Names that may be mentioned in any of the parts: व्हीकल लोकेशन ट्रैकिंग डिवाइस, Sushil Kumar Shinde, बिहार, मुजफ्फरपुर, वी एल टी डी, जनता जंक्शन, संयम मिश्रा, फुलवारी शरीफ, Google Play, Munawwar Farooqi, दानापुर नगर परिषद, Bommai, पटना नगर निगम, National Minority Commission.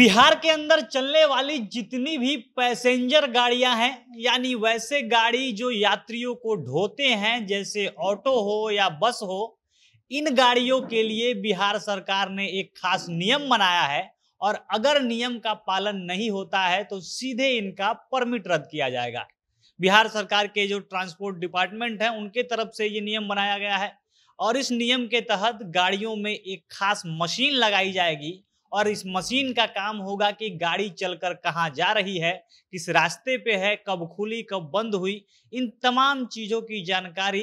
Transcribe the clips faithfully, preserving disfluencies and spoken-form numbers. बिहार के अंदर चलने वाली जितनी भी पैसेंजर गाड़ियां हैं, यानी वैसे गाड़ी जो यात्रियों को ढोते हैं जैसे ऑटो हो या बस हो, इन गाड़ियों के लिए बिहार सरकार ने एक खास नियम बनाया है और अगर नियम का पालन नहीं होता है तो सीधे इनका परमिट रद्द किया जाएगा। बिहार सरकार के जो ट्रांसपोर्ट डिपार्टमेंट है उनके तरफ से ये नियम बनाया गया है और इस नियम के तहत गाड़ियों में एक खास मशीन लगाई जाएगी और इस मशीन का काम होगा कि गाड़ी चलकर कहाँ जा रही है, किस रास्ते पे है, कब खुली कब बंद हुई, इन तमाम चीज़ों की जानकारी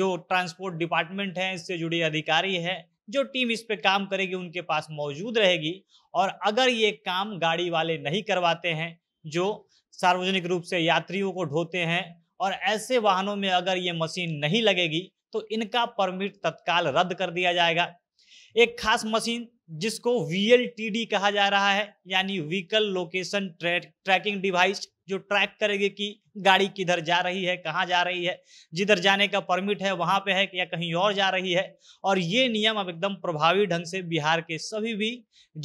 जो ट्रांसपोर्ट डिपार्टमेंट है इससे जुड़े अधिकारी है, जो टीम इस पे काम करेगी उनके पास मौजूद रहेगी। और अगर ये काम गाड़ी वाले नहीं करवाते हैं जो सार्वजनिक रूप से यात्रियों को ढोते हैं और ऐसे वाहनों में अगर ये मशीन नहीं लगेगी तो इनका परमिट तत्काल रद्द कर दिया जाएगा। एक खास मशीन जिसको वी एल टी डी कहा जा रहा है, यानी व्हीकल लोकेशन ट्रैकिंग डिवाइस, जो ट्रैक करेगी कि गाड़ी किधर जा रही है, कहाँ जा रही है, जिधर जाने का परमिट है वहाँ पे है या कहीं और जा रही है। और ये नियम अब एकदम प्रभावी ढंग से बिहार के सभी भी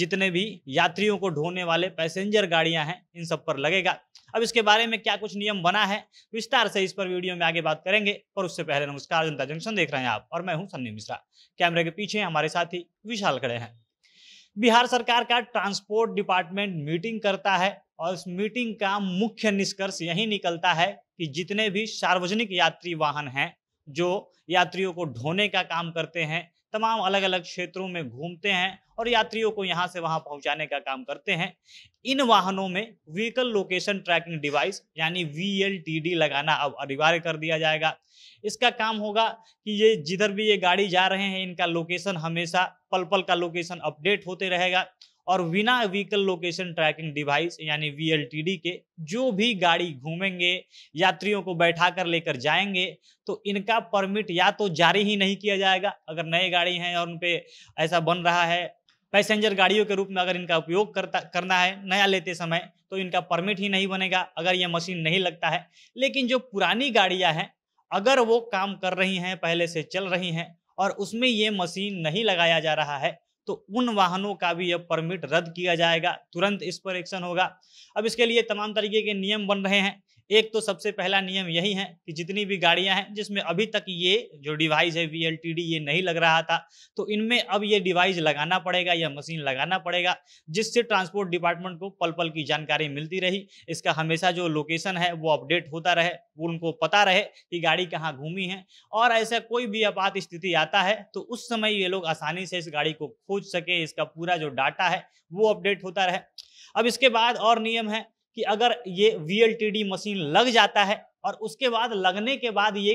जितने भी यात्रियों को ढोने वाले पैसेंजर गाड़ियाँ हैं इन सब पर लगेगा। अब इसके बारे में क्या कुछ नियम बना है विस्तार से इस पर वीडियो में आगे बात करेंगे, पर उससे पहले नमस्कार। जनता जंक्शन देख रहे हैं आप और मैं हूँ संयम मिश्रा। कैमरे के पीछे हमारे साथी विशाल खड़े हैं। बिहार सरकार का ट्रांसपोर्ट डिपार्टमेंट मीटिंग करता है और इस मीटिंग का मुख्य निष्कर्ष यही निकलता है कि जितने भी सार्वजनिक यात्री वाहन हैं जो यात्रियों को ढोने का काम करते हैं, तमाम अलग अलग क्षेत्रों में घूमते हैं और यात्रियों को यहाँ से वहाँ पहुँचाने का काम करते हैं, इन वाहनों में व्हीकल लोकेशन ट्रैकिंग डिवाइस यानी वी एल टी डी लगाना अब अनिवार्य कर दिया जाएगा। इसका काम होगा कि ये जिधर भी ये गाड़ी जा रहे हैं इनका लोकेशन हमेशा पल पल का लोकेशन अपडेट होते रहेगा और बिना व्हीकल लोकेशन ट्रैकिंग डिवाइस यानी वी एल टी डी के जो भी गाड़ी घूमेंगे, यात्रियों को बैठा कर लेकर जाएंगे तो इनका परमिट या तो जारी ही नहीं किया जाएगा। अगर नए गाड़ी हैं और उन पे ऐसा बन रहा है, पैसेंजर गाड़ियों के रूप में अगर इनका उपयोग करता करना है नया लेते समय तो इनका परमिट ही नहीं बनेगा अगर यह मशीन नहीं लगता है। लेकिन जो पुरानी गाड़ियाँ हैं अगर वो काम कर रही हैं, पहले से चल रही हैं और उसमें ये मशीन नहीं लगाया जा रहा है तो उन वाहनों का भी यह परमिट रद्द किया जाएगा, तुरंत इस पर एक्शन होगा। अब इसके लिए तमाम तरीके के नियम बन रहे हैं। एक तो सबसे पहला नियम यही है कि जितनी भी गाड़ियां हैं जिसमें अभी तक ये जो डिवाइस है वी एल टी डी ये नहीं लग रहा था तो इनमें अब ये डिवाइस लगाना पड़ेगा या मशीन लगाना पड़ेगा, जिससे ट्रांसपोर्ट डिपार्टमेंट को पल पल की जानकारी मिलती रही, इसका हमेशा जो लोकेशन है वो अपडेट होता रहे, वो उनको पता रहे कि गाड़ी कहाँ घूमी है और ऐसा कोई भी आपात स्थिति आता है तो उस समय ये लोग आसानी से इस गाड़ी को खोज सके, इसका पूरा जो डाटा है वो अपडेट होता रहे। अब इसके बाद और नियम है कि अगर ये वी एल टी डी machine लग जाता है और उसके बाद लगने के बाद ये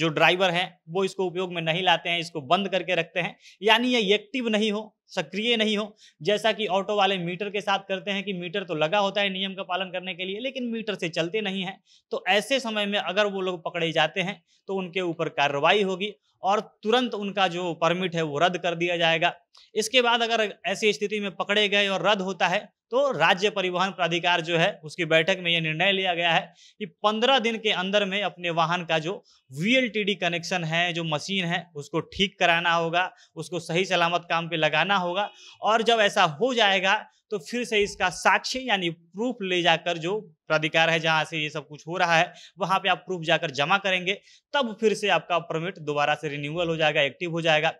जो ड्राइवर हैं वो इसको उपयोग में नहीं लाते हैं, इसको बंद करके रखते हैं, यानी ये एक्टिव नहीं हो, सक्रिय नहीं हो, जैसा कि ऑटो वाले मीटर के साथ करते हैं कि मीटर तो लगा होता है नियम का पालन करने के लिए लेकिन मीटर से चलते नहीं हैं, तो ऐसे समय में अगर वो लोग पकड़े जाते हैं तो उनके ऊपर कार्रवाई होगी और तुरंत उनका जो परमिट है वो रद्द कर दिया जाएगा। इसके बाद अगर ऐसी स्थिति में पकड़े गए और रद्द होता है तो राज्य परिवहन प्राधिकार जो है उसकी बैठक में यह निर्णय लिया गया है कि पंद्रह दिन के अंदर में अपने वाहन का जो वी एल टी डी connection है, जो मशीन है, उसको ठीक कराना होगा, उसको सही सलामत काम पे लगाना होगा और जब ऐसा हो जाएगा तो फिर से इसका साक्ष्य यानी प्रूफ ले जाकर जो प्राधिकार है जहां से ये सब कुछ हो रहा है वहां पे आप प्रूफ जाकर जमा करेंगे, तब फिर से आपका परमिट दोबारा से रिन्यूअल हो जाएगा, एक्टिव हो जाएगा।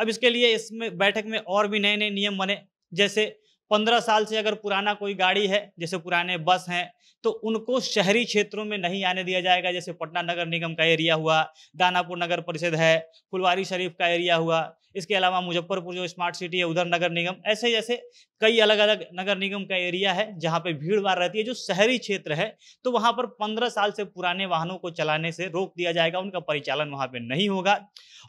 अब इसके लिए इसमें बैठक में और भी नए नए नियम बने, जैसे पंद्रह साल से अगर पुराना कोई गाड़ी है, जैसे पुराने बस हैं, तो उनको शहरी क्षेत्रों में नहीं आने दिया जाएगा, जैसे पटना नगर निगम का एरिया हुआ, दानापुर नगर परिषद है, फुलवारी शरीफ का एरिया हुआ, इसके अलावा मुजफ्फरपुर जो स्मार्ट सिटी है उधर नगर निगम, ऐसे जैसे कई अलग अलग नगर निगम का एरिया है जहाँ पे भीड़ भाड़ रहती है, जो शहरी क्षेत्र है तो वहाँ पर पंद्रह साल से पुराने वाहनों को चलाने से रोक दिया जाएगा, उनका परिचालन वहाँ पे नहीं होगा।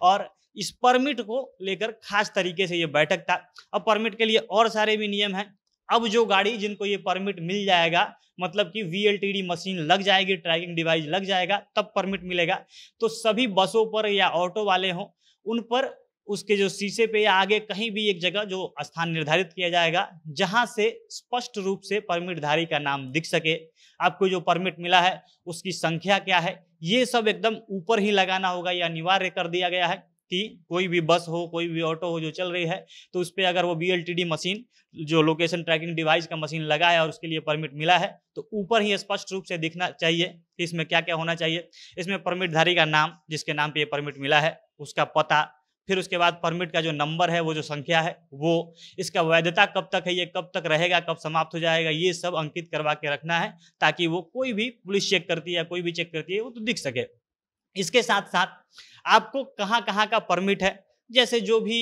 और इस परमिट को लेकर खास तरीके से ये बैठक था। अब परमिट के लिए और सारे भी नियम हैं। अब जो गाड़ी जिनको ये परमिट मिल जाएगा, मतलब कि वी एल टी डी machine लग जाएगी, ट्रैकिंग डिवाइस लग जाएगा तब परमिट मिलेगा, तो सभी बसों पर या ऑटो वाले हों उन पर उसके जो शीशे पे या आगे कहीं भी एक जगह जो स्थान निर्धारित किया जाएगा जहां से स्पष्ट रूप से परमिटधारी का नाम दिख सके, आपको जो परमिट मिला है उसकी संख्या क्या है, ये सब एकदम ऊपर ही लगाना होगा, यह अनिवार्य कर दिया गया है। कि कोई भी बस हो, कोई भी ऑटो हो जो चल रही है, तो उस पर अगर वो B L T D machine, जो लोकेशन ट्रैकिंग डिवाइस का मशीन लगा है और उसके लिए परमिट मिला है, तो ऊपर ही स्पष्ट रूप से दिखना चाहिए कि इसमें क्या क्या होना चाहिए। इसमें परमिटधारी का नाम, जिसके नाम पे ये परमिट मिला है, उसका पता, फिर उसके बाद परमिट का जो नंबर है, वो जो संख्या है वो, इसका वैधता कब तक है, ये कब तक रहेगा, कब समाप्त हो जाएगा, ये सब अंकित करवा के रखना है, ताकि वो कोई भी पुलिस चेक करती है या कोई भी चेक करती है वो तो दिख सके। इसके साथ साथ आपको कहाँ कहाँ का परमिट है, जैसे जो भी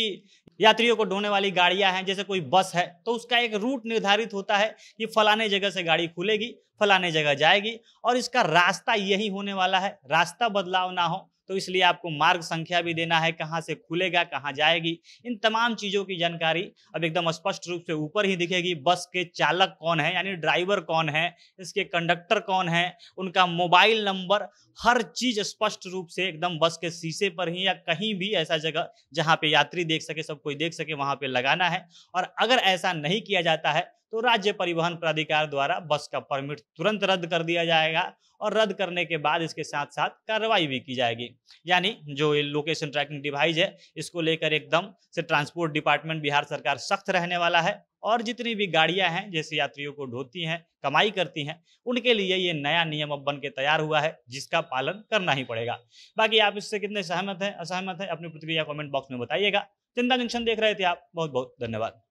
यात्रियों को ढोने वाली गाड़ियां हैं, जैसे कोई बस है तो उसका एक रूट निर्धारित होता है कि फलाने जगह से गाड़ी खुलेगी, फलाने जगह जाएगी, और इसका रास्ता यही होने वाला है, रास्ता बदलाव ना हो, तो इसलिए आपको मार्ग संख्या भी देना है, कहाँ से खुलेगा, कहाँ जाएगी, इन तमाम चीज़ों की जानकारी अब एकदम स्पष्ट रूप से ऊपर ही दिखेगी। बस के चालक कौन है, यानी ड्राइवर कौन है, इसके कंडक्टर कौन है, उनका मोबाइल नंबर, हर चीज़ स्पष्ट रूप से एकदम बस के शीशे पर ही या कहीं भी ऐसा जगह जहाँ पे यात्री देख सके, सब कोई देख सके, वहाँ पे लगाना है। और अगर ऐसा नहीं किया जाता है तो राज्य परिवहन प्राधिकार द्वारा बस का परमिट तुरंत रद्द कर दिया जाएगा, और रद्द करने के बाद इसके साथ साथ कार्रवाई भी की जाएगी। यानी जो ये लोकेशन ट्रैकिंग डिवाइस है, इसको लेकर एकदम से ट्रांसपोर्ट डिपार्टमेंट बिहार सरकार सख्त रहने वाला है, और जितनी भी गाड़ियां हैं जैसे यात्रियों को ढोती हैं, कमाई करती हैं, उनके लिए ये नया नियम अब बन के तैयार हुआ है, जिसका पालन करना ही पड़ेगा। बाकी आप इससे कितने सहमत हैं, असहमत हैं, अपनी प्रतिक्रिया कॉमेंट बॉक्स में बताइएगा। जनता जंक्शन देख रहे थे आप, बहुत बहुत धन्यवाद।